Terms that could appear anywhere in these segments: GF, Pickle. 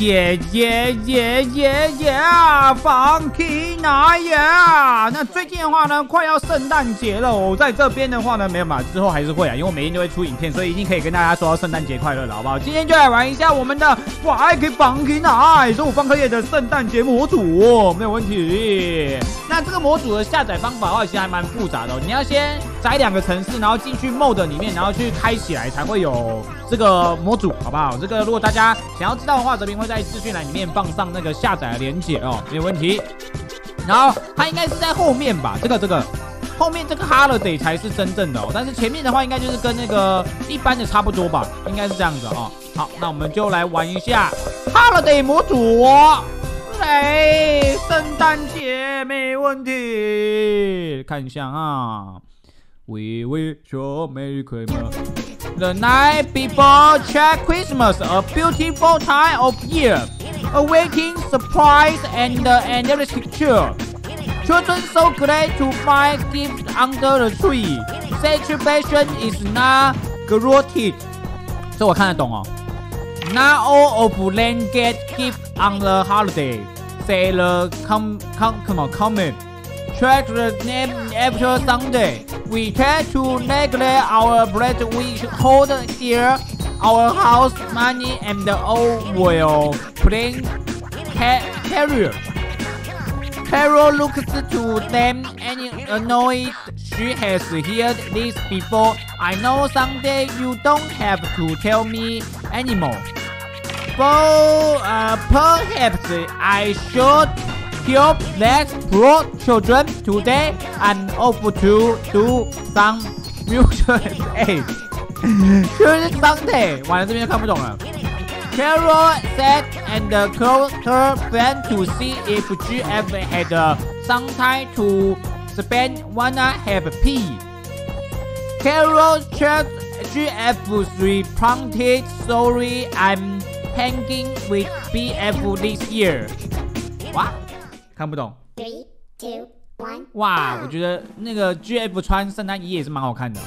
耶！放屁哪呀！那最近的话呢，快要圣诞节了哦，在这边的话呢，没有嘛，之后还是会啊，因为我每天都会出影片，所以一定可以跟大家说到圣诞节快乐了，好不好？今天就来玩一下我们的Pickle放屁哪，是我方科业的圣诞节模组哦，没有问题。那这个模组的下载方法的话，其实还蛮复杂的哦，你要先载两个城市，然后进去 mod 里面，然后去开起来才会有这个模组，好不好？这个如果大家想要知道的话，这边会在资讯栏里面放上那个下载的链接哦，没有问题。然后它应该是在后面吧，这个后面这个 holiday 才是真正的哦，但是前面的话应该就是跟那个一般的差不多吧，应该是这样子哦。好，那我们就来玩一下 holiday 模组哦，来圣诞节没问题，看一下啊 ，We wish you Merry Christmas。 The night before Czech Christmas, a beautiful time of year, awaiting surprise and endless picture. Children so glad to find gifts under the tree. Celebration is not guaranteed. 这我看得懂哦。Not all of them get gifts on the holiday. Say the comment. Check the name after Sunday. We tend to neglect our bread we hold here, our house money, and the old oil plain carrier. Carol looks to them and annoyed she has heard this before. I know someday you don't have to tell me anymore. Well, perhaps I should help that poor children today and offer to do some mutual aid. Children's Sunday. 完了，这边就看不懂了。Carol said and called her friend to see if GF had some time to spend wanna have tea. Carol checked GF 3 prompted, sorry, I'm hanging with BF this year. What? 看不懂。Three, two, one, 哇，我觉得那个 GF 穿圣诞衣也是蛮好看的哦。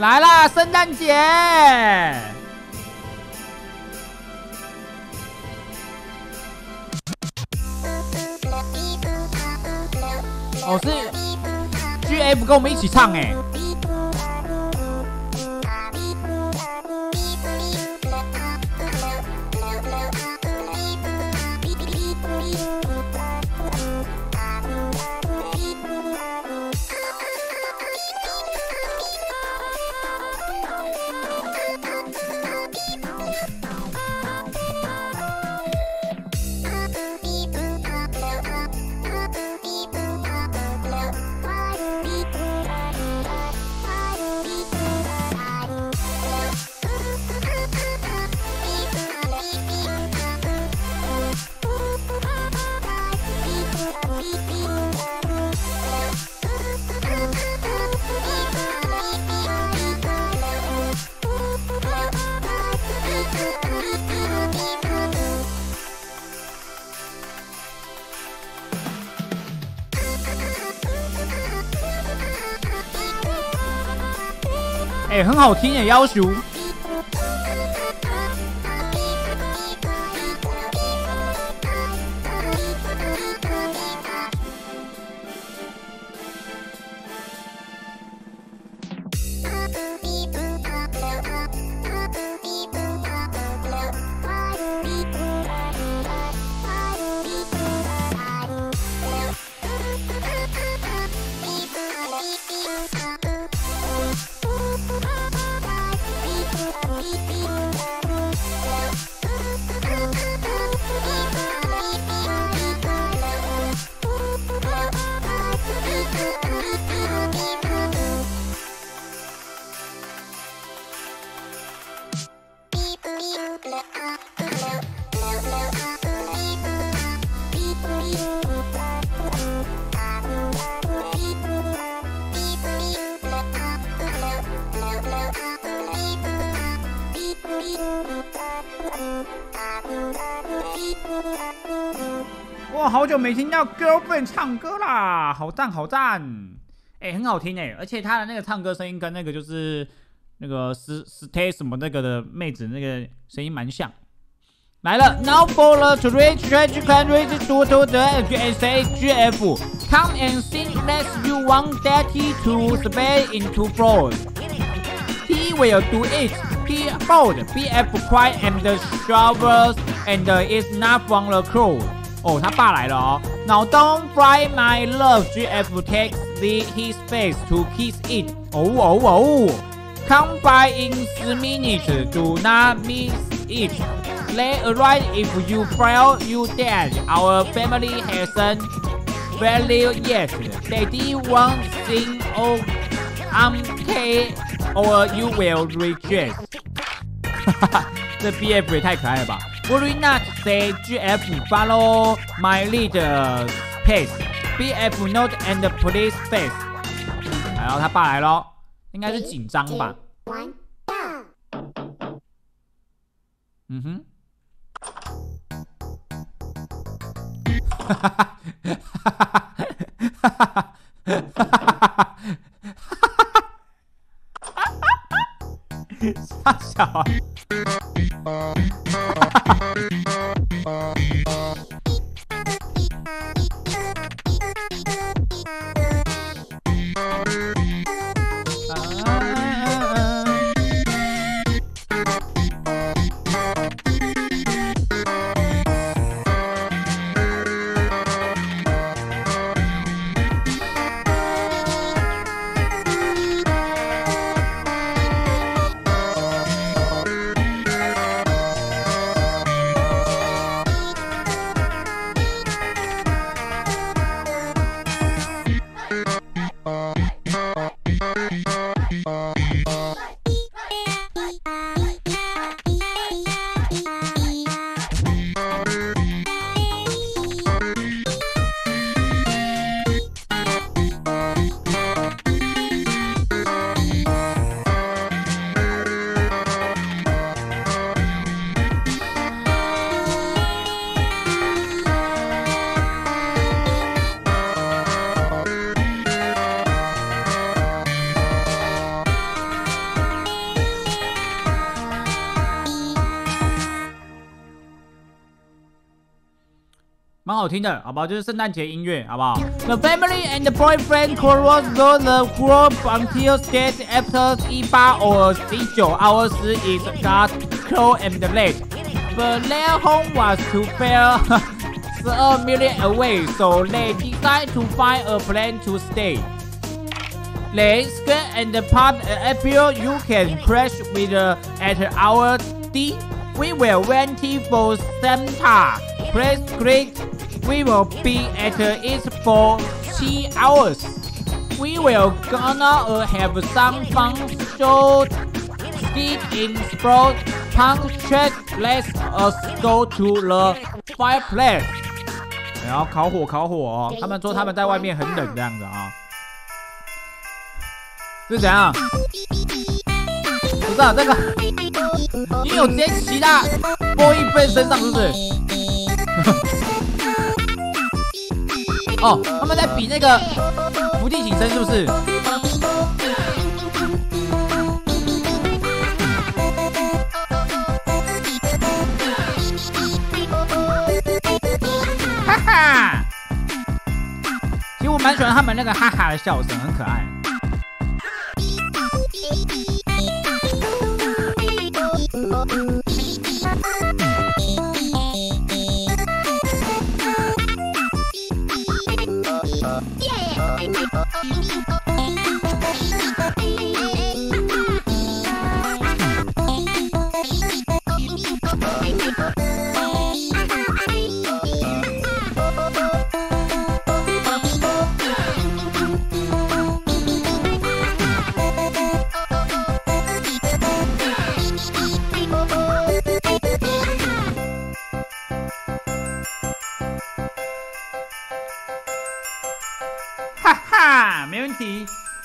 来啦，圣诞节！哦，是 GF 跟我们一起唱哎。 哎、欸，很好听耶，要求。 哇，好久没听到 girlfriend 唱歌啦，好赞好赞！哎、欸，很好听哎、欸，而且他的那个唱歌声音跟那个就是那个 stay 什么那个的妹子那个声音蛮像。来了 ，Now for the three tragic countries to the GF. Come and sing unless you want Daddy to spell into fold. He will do it. P fold. BF cry and the showers and it's not from the crew. 哦，他爸来了哦。Now don't fry my love. GF takes his face to kiss it. 哦。Come by in 10 minutes. Do not miss it. They arrive if you fail, you dead. Our family hasn't value yet. Daddy won't sing or okay, or you will reject. 这 BF 也太可爱了吧 ！Worry not, say GF follow my lead pace. BF note and please face. 然后他爸来咯，应该是紧张吧。嗯哼。 哈哈哈！傻小啊！蛮好听的，好不好？就是圣诞节音乐，好不好 ？The family and the boyfriend cross the group until state after 18 or 19 hours is dark, cold and late. But their home was too far, 12 million away, so they decide to find a plan to stay. They scan and pop an appeal you can crash with at our D. We will wait for Santa. Press click. We will be at it for 3 hours. We will gonna have some fun, so skip in sport, puncture. Let's go to the fireplace. 然后烤火哦，他们说他们在外面很冷这样子啊、哦，是怎样？不是啊，这个你有直接骑到波一飞身上是不是？哦，他们在比那个伏地挺身，是不是？哈哈！其实我蛮喜欢他们那个哈哈的笑声，很可爱。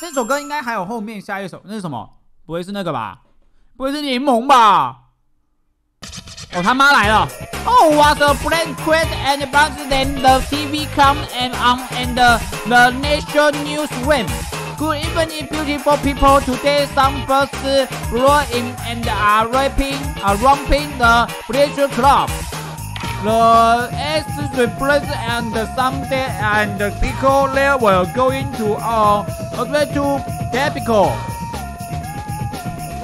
这首歌应该还有后面下一首，那是什么？不会是那个吧？不会是柠檬吧？哦，他妈来了 ！Oh, what a blank quest and bounce! Then the TV come and on and the national news went. Good evening, beautiful people. Today, some birds roaring and are rapping, romping the pleasure club. The S replace and someday and the Pickle layer will go into okay to Pickle.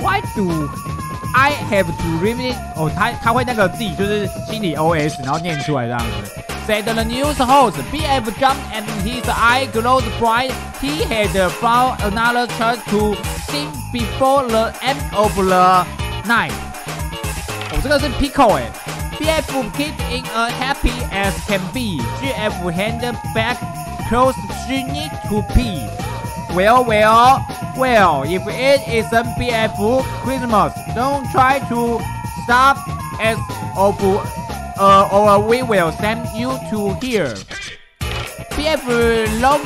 Why do I have to repeat it? 哦，他会那个自己就是心理 OS， 然后念出来这样子。Said the news host, BF jumped and his eye glowed bright. He had found another chance to sing before the end of the night. 哦，这个是 Pickle 哎。BF kept in a happy as can be. GF handed back clothes she need to pee. Well, if it isn't BF Christmas, don't try to stop us or we will send you to here. BF long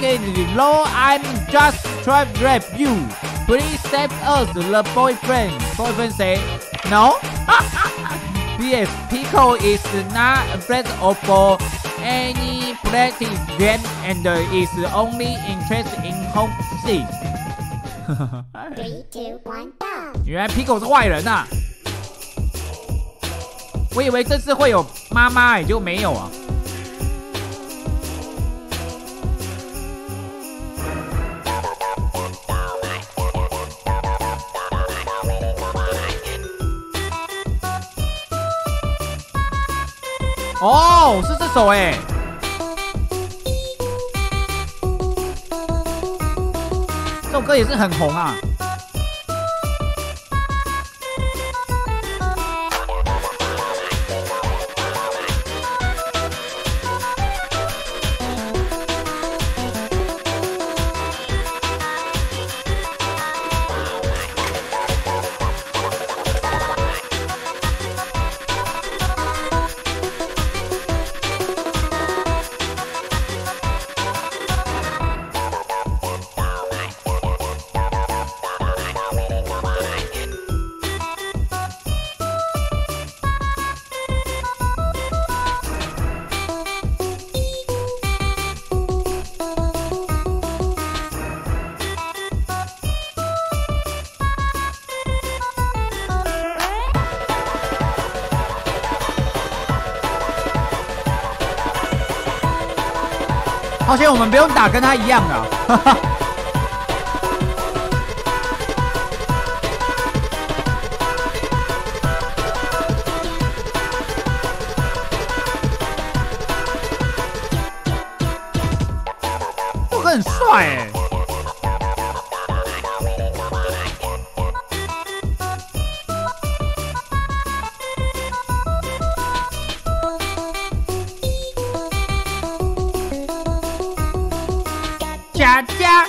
I'm just trying to grab you. Please save us, the boyfriend. Boyfriend say, no? Yes, Pickle is not available for any practice game and is only interested in home seat. 3, 2, 1, go！ 原来 Pickle 是坏人啊！我以为这次会有妈妈，也就没有啊。哦，是这首哎！这首歌也是很红啊。好险，我们不用打跟他一样啊！哈哈。这个很帅哎！佳佳，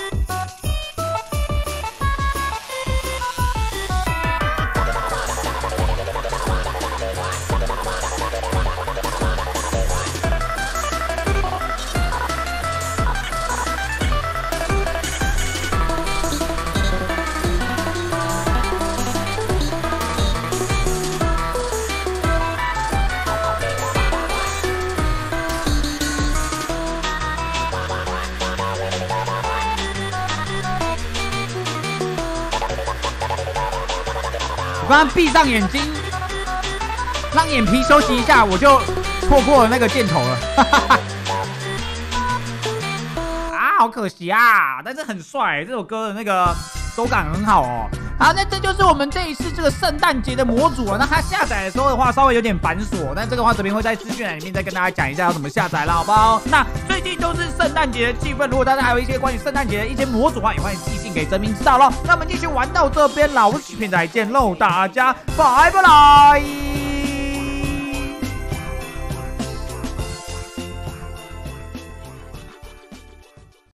我刚刚闭上眼睛，让眼皮休息一下，我就错过了那个箭头了。啊，好可惜啊！但是很帅，这首歌的那个手感很好哦。好，那这就是我们这一次这个圣诞节的模组啊。那它下载的时候的话，稍微有点繁琐，但这个话这边会在资讯栏里面再跟大家讲一下要怎么下载了，好不好？那最近就是圣诞节的气氛，如果大家还有一些关于圣诞节的一些模组的话，也欢迎寄信给真明知道咯。那我们继续玩到这边，老视频再见喽，大家拜拜。